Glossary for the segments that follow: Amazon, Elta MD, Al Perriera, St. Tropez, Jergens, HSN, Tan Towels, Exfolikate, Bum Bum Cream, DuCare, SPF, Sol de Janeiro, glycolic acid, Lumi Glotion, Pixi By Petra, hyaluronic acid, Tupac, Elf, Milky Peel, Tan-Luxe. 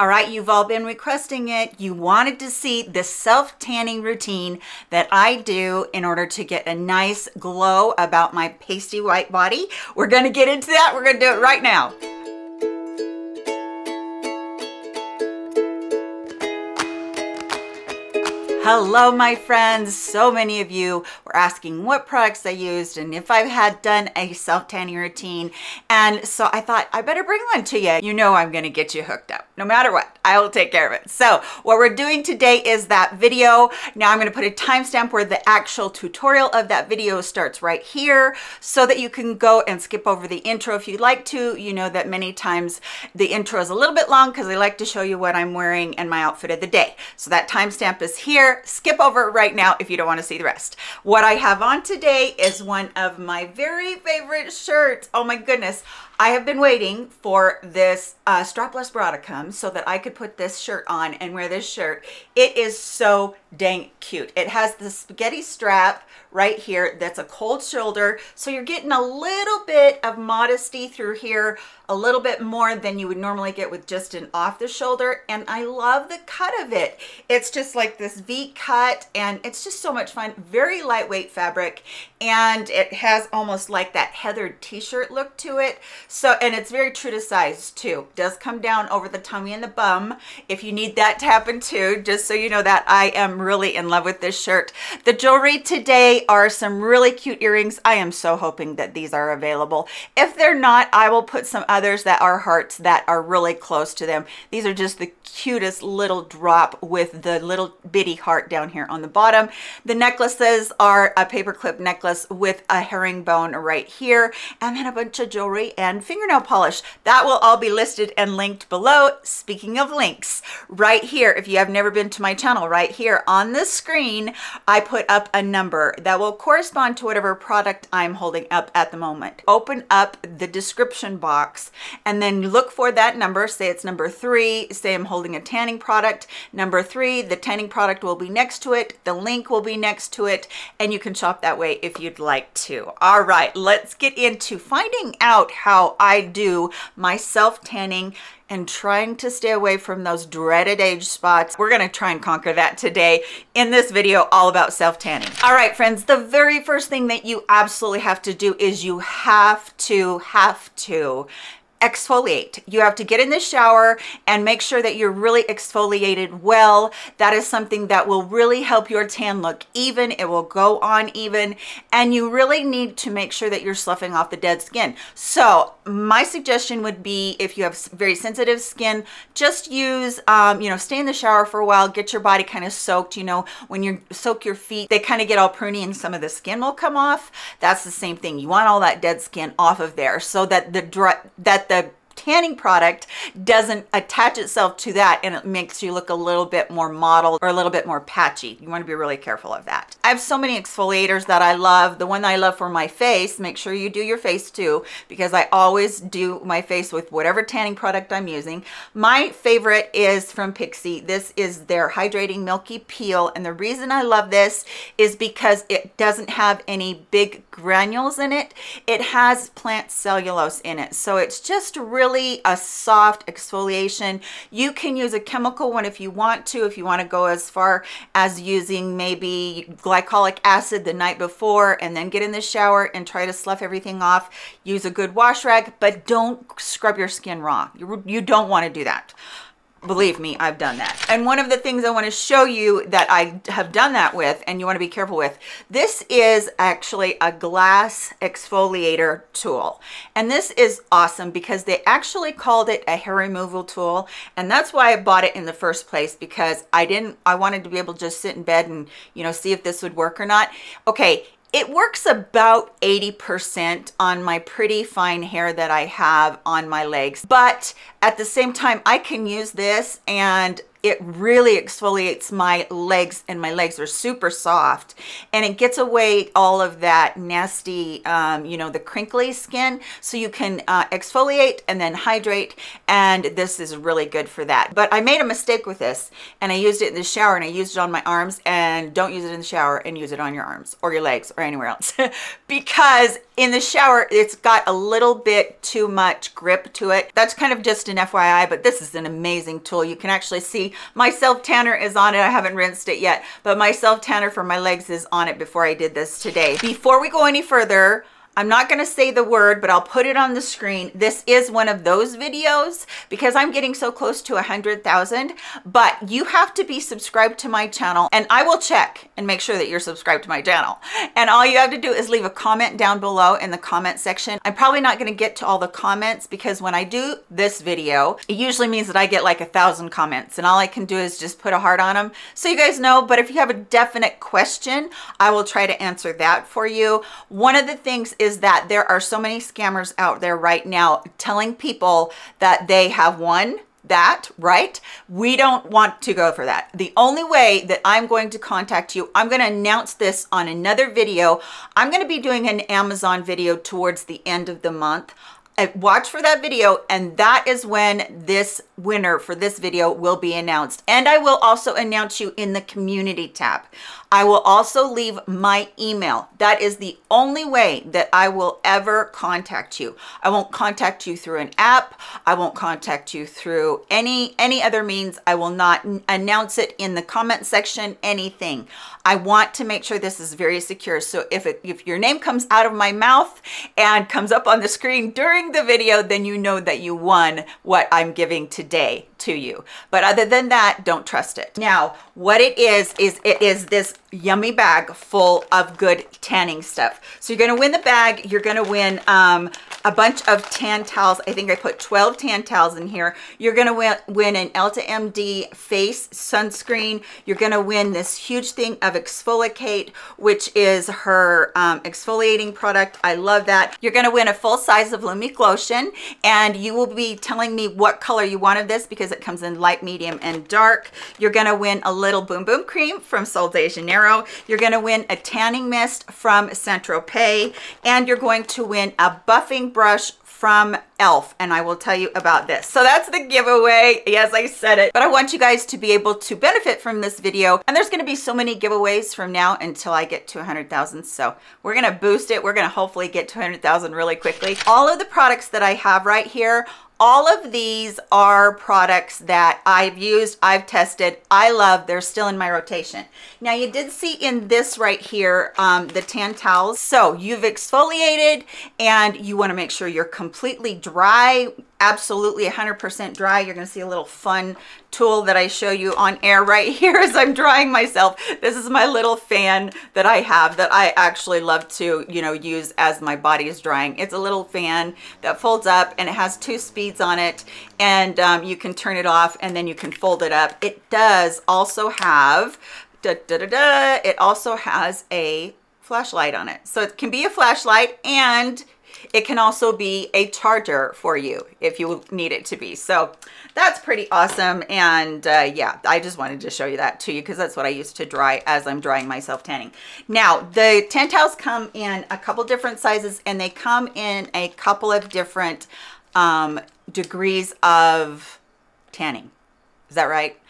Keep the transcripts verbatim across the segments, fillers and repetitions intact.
All right, you've all been requesting it. You wanted to see this self-tanning routine that I do in order to get a nice glow about my pasty white body. We're gonna get into that. We're gonna do it right now. Hello, my friends. So many of you were asking what products I used and if I had done a self-tanning routine. And so I thought I better bring one to you. You know I'm gonna get you hooked up. No matter what, I will take care of it. So what we're doing today is that video. Now I'm gonna put a timestamp where the actual tutorial of that video starts right here so that you can go and skip over the intro if you'd like to. You know that many times the intro is a little bit long because I like to show you what I'm wearing and my outfit of the day. So that timestamp is here. Skip over right now if you don't want to see the rest. What I have on today is one of my very favorite shirts. Oh my goodness. I have been waiting for this uh, strapless bra to come so that I could put this shirt on and wear this shirt. It is so dang cute. It has the spaghetti strap right here that's a cold shoulder. So you're getting a little bit of modesty through here, a little bit more than you would normally get with just an off the shoulder. And I love the cut of it. It's just like this V cut and it's just so much fun. Very lightweight fabric. And it has almost like that heathered t-shirt look to it. So, and it's very true to size too. Does come down over the tummy and the bum if you need that to happen too, just so you know that I am really in love with this shirt. The jewelry today are some really cute earrings. I am so hoping that these are available. If they're not, I will put some others that are hearts that are really close to them. These are just the cutest little drop with the little bitty heart down here on the bottom. The necklaces are a paperclip necklace with a herringbone right here, and then a bunch of jewelry and fingernail polish. That will all be listed and linked below. Speaking of links, right here, if you have never been to my channel, right here on the screen, I put up a number that will correspond to whatever product I'm holding up at the moment. Open up the description box and then look for that number. Say it's number three, say I'm holding a tanning product. Number three, the tanning product will be next to it. The link will be next to it, and you can shop that way if you'd like to. All right, let's get into finding out how I do my self-tanning and trying to stay away from those dreaded age spots. We're gonna try and conquer that today in this video all about self-tanning. All right, friends, the very first thing that you absolutely have to do is you have to, have to, exfoliate. You have to get in the shower and make sure that you're really exfoliated well. That is something that will really help your tan look even. It will go on even, and you really need to make sure that you're sloughing off the dead skin. So my suggestion would be, if you have very sensitive skin, just use, um, you know, stay in the shower for a while, get your body kind of soaked. You know, when you soak your feet, they kind of get all pruny and some of the skin will come off. That's the same thing. You want all that dead skin off of there so that the dry, that the tanning product doesn't attach itself to that, and it makes you look a little bit more mottled or a little bit more patchy. You want to be really careful of that. I have so many exfoliators that I love. The one that I love for my face, make sure you do your face too, because I always do my face with whatever tanning product I'm using. My favorite is from Pixi. This is their Hydrating Milky Peel, and the reason I love this is because it doesn't have any big granules in it. It has plant cellulose in it, so it's just really a soft exfoliation. You can use a chemical one if you want to, if you want to go as far as using maybe glycolic acid the night before and then get in the shower and try to slough everything off. Use a good wash rag, but don't scrub your skin raw. You, you don't want to do that. Believe me, I've done that. And one of the things I want to show you that I have done that with, and you want to be careful with, this is actually a glass exfoliator tool. And this is awesome because they actually called it a hair removal tool. And that's why I bought it in the first place, because I didn't, I wanted to be able to just sit in bed and, you know, see if this would work or not. Okay. It works about eighty percent on my pretty fine hair that I have on my legs. But at the same time, I can use this and it really exfoliates my legs, and my legs are super soft, and it gets away all of that nasty, um, you know, the crinkly skin. So you can uh, exfoliate and then hydrate, and this is really good for that. But I made a mistake with this, and I used it in the shower, and I used it on my arms. And don't use it in the shower and use it on your arms or your legs or anywhere else because in the shower it's got a little bit too much grip to it. That's kind of just an F Y I, but this is an amazing tool. You can actually see my self tanner is on it. I haven't rinsed it yet, but my self tanner for my legs is on it before I did this today. Before we go any further, I'm not going to say the word, but I'll put it on the screen. This is one of those videos because I'm getting so close to one hundred thousand, but you have to be subscribed to my channel, and I will check and make sure that you're subscribed to my channel. And all you have to do is leave a comment down below in the comment section. I'm probably not going to get to all the comments because when I do this video, it usually means that I get like a thousand comments, and all I can do is just put a heart on them so you guys know. But if you have a definite question, I will try to answer that for you. One of the things is Is that there are so many scammers out there right now telling people that they have won that, right? We don't want to go for that. The only way that I'm going to contact you, I'm going to announce this on another video. I'm going to be doing an Amazon video towards the end of the month. Watch for that video, and that is when this winner for this video will be announced. And I will also announce you in the community tab. I will also leave my email. That is the only way that I will ever contact you. I won't contact you through an app. I won't contact you through any any other means. I will not announce it in the comment section, anything. I want to make sure this is very secure. So if it, if your name comes out of my mouth and comes up on the screen during the video, then you know that you won what I'm giving today to you. But other than that, don't trust it. Now, what it is, is it is this yummy bag full of good tanning stuff. So you're going to win the bag. You're going to win um, a bunch of tan towels. I think I put twelve tan towels in here. You're going to win, win an Elta M D face sunscreen. You're going to win this huge thing of Exfolikate, which is her um, exfoliating product. I love that. You're going to win a full size of Lumi Glotion, and you will be telling me what color you want of this because it comes in light, medium, and dark. You're going to win a little Boom Boom cream from Sol de Janeiro. You're going to win a tanning mist from Saint Tropez, and you're going to win a buffing brush from Elf, and I will tell you about this. So that's the giveaway. Yes, I said it, but I want you guys to be able to benefit from this video, and there's going to be so many giveaways from now until I get to one hundred thousand, so we're going to boost it. We're going to hopefully get to one hundred thousand really quickly. All of the products that I have right here, all of these are products that I've used, I've tested, I love, they're still in my rotation. Now you did see in this right here, um, the tan towels. So you've exfoliated and you wanna make sure you're completely dry, absolutely one hundred percent dry. You're gonna see a little fun tool that I show you on air right here as I'm drying myself. This is my little fan that I have that I actually love to, you know, use as my body is drying. It's a little fan that folds up and it has two speeds on it, and um, you can turn it off and then you can fold it up. It does also have, da, da, da, da, it also has a flashlight on it. So it can be a flashlight, and it can also be a charger for you if you need it to be. So that's pretty awesome. And uh, yeah, I just wanted to show you that to you because that's what I used to dry as I'm drying myself tanning. Now, the tan towels come in a couple different sizes, and they come in a couple of different um, degrees of tanning. Is that right?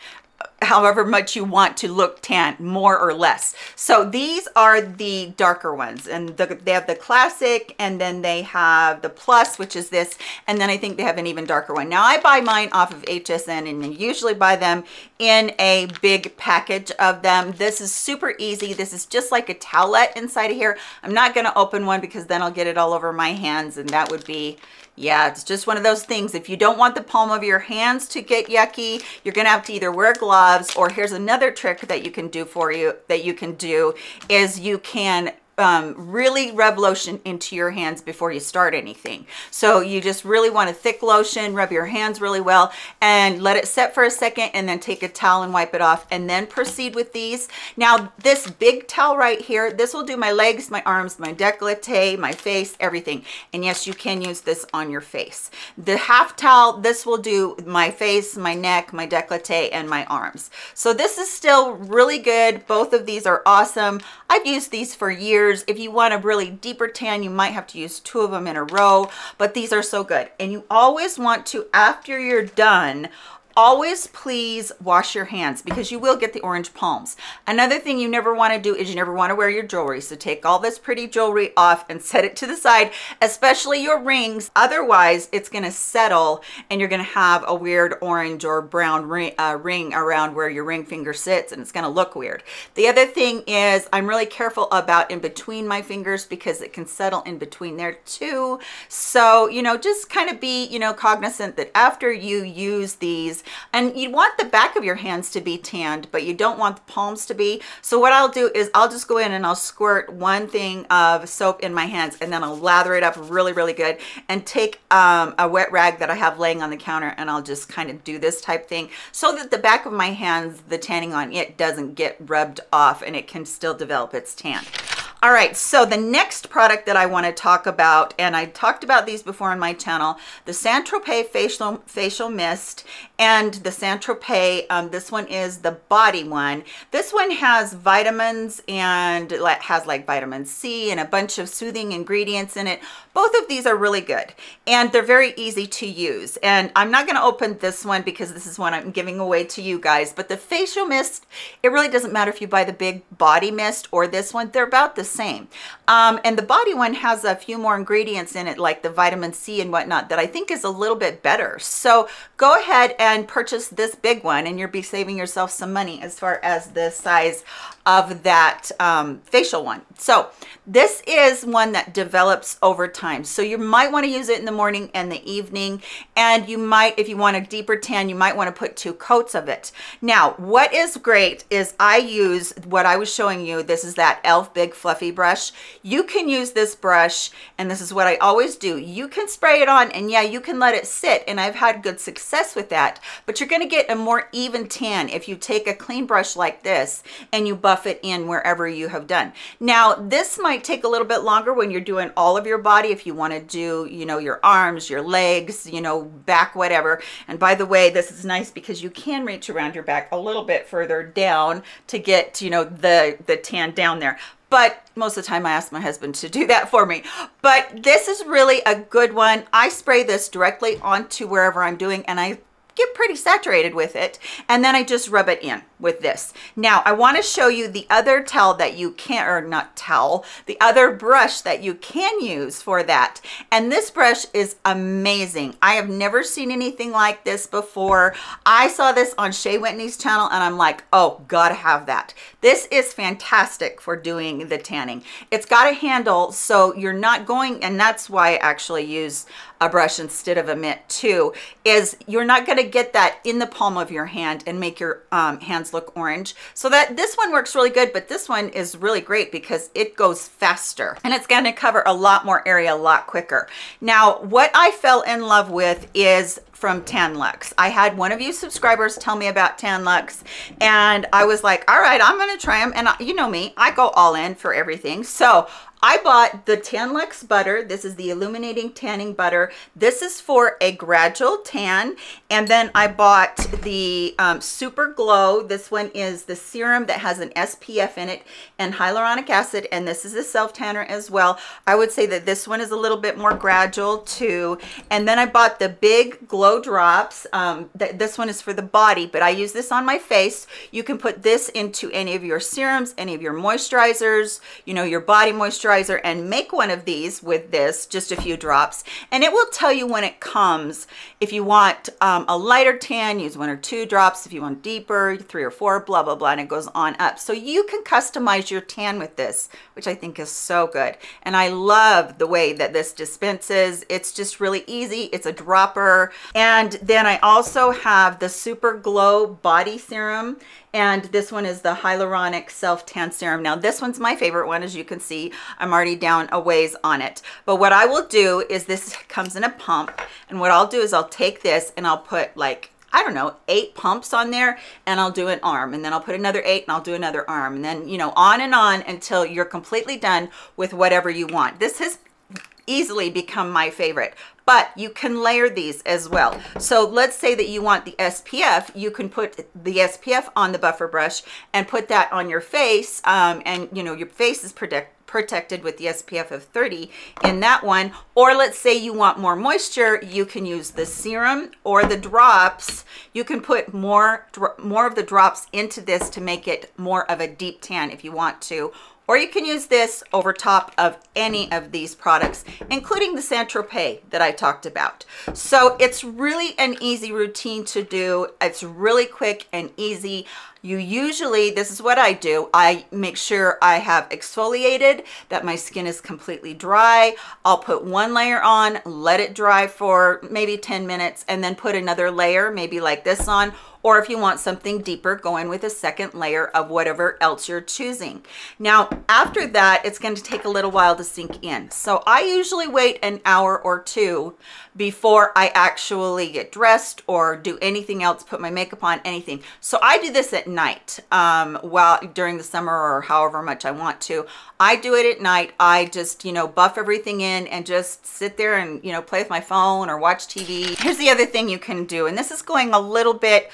However much you want to look tan, more or less. So these are the darker ones, and the, they have the classic, and then they have the plus, which is this, and then I think they have an even darker one. Now I buy mine off of H S N, and I usually buy them in a big package of them. This is super easy. This is just like a towelette inside of here. I'm not going to open one because then I'll get it all over my hands, and that would be, yeah, it's just one of those things. If you don't want the palm of your hands to get yucky, you're going to have to either wear gloves, or here's another trick that you can do for you that you can do is you can um, really rub lotion into your hands before you start anything. So you just really want a thick lotion, rub your hands really well, and let it set for a second, and then take a towel and wipe it off, and then proceed with these. Now this big towel right here, this will do my legs, my arms, my décolleté, my face, everything. And yes, you can use this on your face. The half towel, this will do my face, my neck, my décolleté, and my arms. So this is still really good. Both of these are awesome. I've used these for years. If you want a really deeper tan, you might have to use two of them in a row, but these are so good. And you always want to, after you're done, always please wash your hands, because you will get the orange palms. Another thing you never want to do is you never want to wear your jewelry. So take all this pretty jewelry off and set it to the side, especially your rings. Otherwise, it's going to settle and you're going to have a weird orange or brown ring, uh, ring around where your ring finger sits, and it's going to look weird. The other thing is I'm really careful about in between my fingers, because it can settle in between there too. So, you know, just kind of be, you know, cognizant that after you use these, and you want the back of your hands to be tanned, but you don't want the palms to be. So what I'll do is I'll just go in and I'll squirt one thing of soap in my hands, and then I'll lather it up really, really good, and take um, a wet rag that I have laying on the counter, and I'll just kind of do this type thing so that the back of my hands, the tanning on it doesn't get rubbed off and it can still develop its tan. All right, so the next product that I want to talk about, and I talked about these before on my channel, the Saint Tropez facial facial mist and the Saint Tropez, um, this one is the body one. This one has vitamins and has like vitamin C and a bunch of soothing ingredients in it. Both of these are really good, and they're very easy to use. And I'm not going to open this one because this is one I'm giving away to you guys, but the facial mist, it really doesn't matter if you buy the big body mist or this one, they're about the same. Um, and the body one has a few more ingredients in it, like the vitamin C and whatnot, that I think is a little bit better. So go ahead and purchase this big one, and you'll be saving yourself some money as far as the size of that um, facial one. So this is one that develops over time. So you might want to use it in the morning and the evening, and you might, if you want a deeper tan, you might want to put two coats of it. Now, what is great is I use what I was showing you. This is that Elf big fluffy brush. You can use this brush, and this is what I always do. You can spray it on, and yeah, you can let it sit, and I've had good success with that, but you're going to get a more even tan if you take a clean brush like this and you buff it in wherever you have done. Now this might take a little bit longer when you're doing all of your body, if you want to do, you know, your arms, your legs, you know, back, whatever. And by the way, this is nice because you can reach around your back a little bit further down to get, you know, the the tan down there. But most of the time I ask my husband to do that for me. But this is really a good one. I spray this directly onto wherever I'm doing, and I get pretty saturated with it, and then I just rub it in with this. Now I want to show you the other towel that you can't, or not towel, the other brush that you can use for that. And this brush is amazing. I have never seen anything like this before. I saw this on Shea Whitney's channel, and I'm like, oh, gotta have that. This is fantastic for doing the tanning. It's got a handle, so you're not going, and that's why I actually use a brush instead of a mitt too, is you're not going to get that in the palm of your hand and make your um, hands look orange. So that this one works really good, but this one is really great because it goes faster, and it's going to cover a lot more area a lot quicker. Now what I fell in love with is from Tan-Luxe. I had one of you subscribers tell me about Tan-Luxe, and I was like, all right, I'm going to try them. And I, you know me, I go all in for everything. So I bought the Tan-Luxe butter. This is the illuminating tanning butter. This is for a gradual tan. And then I bought the um, Super Glow. This one is the serum that has an S P F in it and hyaluronic acid. And this is a self tanner as well. I would say that this one is a little bit more gradual too. And then I bought the Big Glow Drops. Um, th this one is for the body, but I use this on my face. You can put this into any of your serums, any of your moisturizers, you know, your body moisturizer, moisturizer and make one of these with this, just a few drops, and it will tell you when it comes. If you want um, a lighter tan, use one or two drops. If you want deeper, three or four, blah, blah, blah, and it goes on up. So you can customize your tan with this, which I think is so good. And I love the way that this dispenses. It's just really easy. It's a dropper. And then I also have the Super Glow Body Serum. And this one is the Hyaluronic Self Tan Serum. Now this one's my favorite one, as you can see. I'm already down a ways on it. But what I will do is, this comes in a pump, and what I'll do is I'll take this and I'll put, like, I don't know, eight pumps on there, and I'll do an arm, and then I'll put another eight, and I'll do another arm, and then, you know, on and on until you're completely done with whatever you want. This has easily become my favorite. But you can layer these as well. So let's say that you want the S P F, you can put the S P F on the buffer brush and put that on your face, um, and you know your face is protect protected with the S P F of thirty in that one. Or let's say you want more moisture, you can use the serum or the drops. You can put more more of the drops into this to make it more of a deep tan if you want to. Or you can use this over top of any of these products, including the Saint Tropez that I talked about. So it's really an easy routine to do. It's really quick and easy. You usually, this is what I do, I make sure I have exfoliated, that my skin is completely dry. I'll put one layer on, let it dry for maybe ten minutes, and then put another layer, maybe like this on, or if you want something deeper, go in with a second layer of whatever else you're choosing. Now, after that, it's going to take a little while to sink in. So I usually wait an hour or two before I actually get dressed or do anything else, put my makeup on, anything. So I do this at night, um, while during the summer or however much I want to. I do it at night. I just, you know, buff everything in and just sit there and, you know, play with my phone or watch T V. Here's the other thing you can do, and this is going a little bit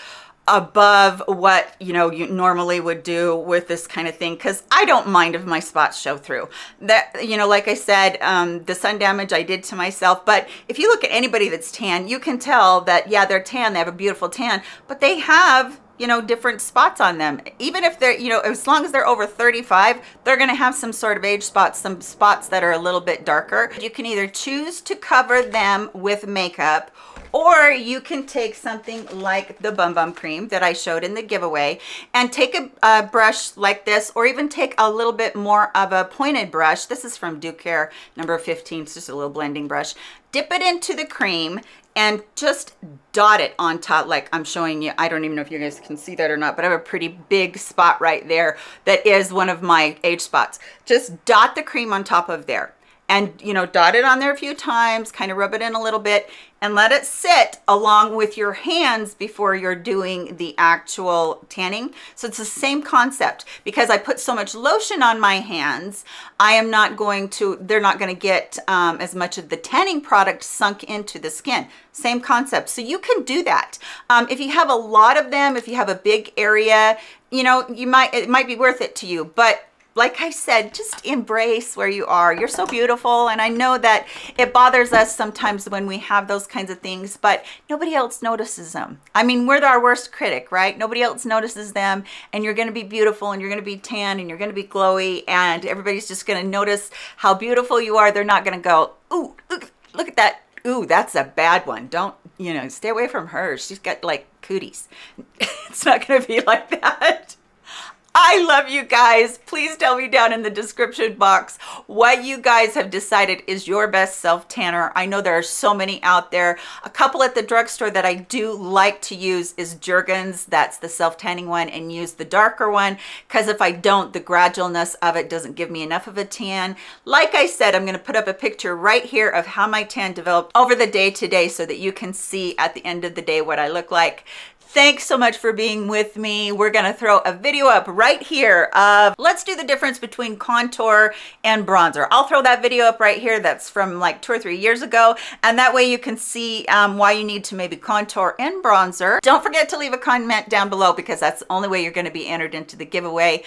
above what you know you normally would do with this kind of thing, because I don't mind if my spots show through. That, you know, like I said, um the sun damage I did to myself, but if you look at anybody that's tan, you can tell that, yeah, they're tan, they have a beautiful tan, but they have, you know, different spots on them. Even if they're, you know, as long as they're over thirty-five, they're going to have some sort of age spots, some spots that are a little bit darker. You can either choose to cover them with makeup, or you can take something like the Bum Bum Cream that I showed in the giveaway and take a, a brush like this, or even take a little bit more of a pointed brush. This is from DuCare, number fifteen. It's just a little blending brush. Dip it into the cream and just dot it on top like I'm showing you. I don't even know if you guys can see that or not, but I have a pretty big spot right there that is one of my age spots. Just dot the cream on top of there. And, you know, dot it on there a few times, kind of rub it in a little bit, and let it sit along with your hands before you're doing the actual tanning. So it's the same concept. Because I put so much lotion on my hands, I am not going to, they're not going to get um, as much of the tanning product sunk into the skin. Same concept. So you can do that. Um, if you have a lot of them, if you have a big area, you know, you might, it might be worth it to you. But like I said, just embrace where you are. You're so beautiful. And I know that it bothers us sometimes when we have those kinds of things, but nobody else notices them. I mean, we're our worst critic, right? Nobody else notices them, and you're going to be beautiful, and you're going to be tan, and you're going to be glowy, and everybody's just going to notice how beautiful you are. They're not going to go, ooh, look, look at that. Ooh, that's a bad one. Don't, you know, stay away from her. She's got like cooties. It's not going to be like that. I love you guys. Please tell me down in the description box what you guys have decided is your best self tanner. I know there are so many out there. A couple at the drugstore that I do like to use is Jergens. That's the self tanning one, and use the darker one, because if I don't, the gradualness of it doesn't give me enough of a tan. Like I said, I'm going to put up a picture right here of how my tan developed over the day today so that you can see at the end of the day what I look like. Thanks so much for being with me. We're gonna throw a video up right here of, let's do the difference between contour and bronzer. I'll throw that video up right here. That's from like two or three years ago. And that way you can see um, why you need to maybe contour and bronzer. Don't forget to leave a comment down below, because that's the only way you're gonna be entered into the giveaway.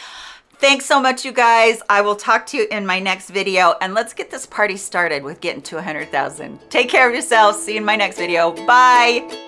Thanks so much, you guys. I will talk to you in my next video, and let's get this party started with getting to one hundred thousand. Take care of yourselves. See you in my next video. Bye.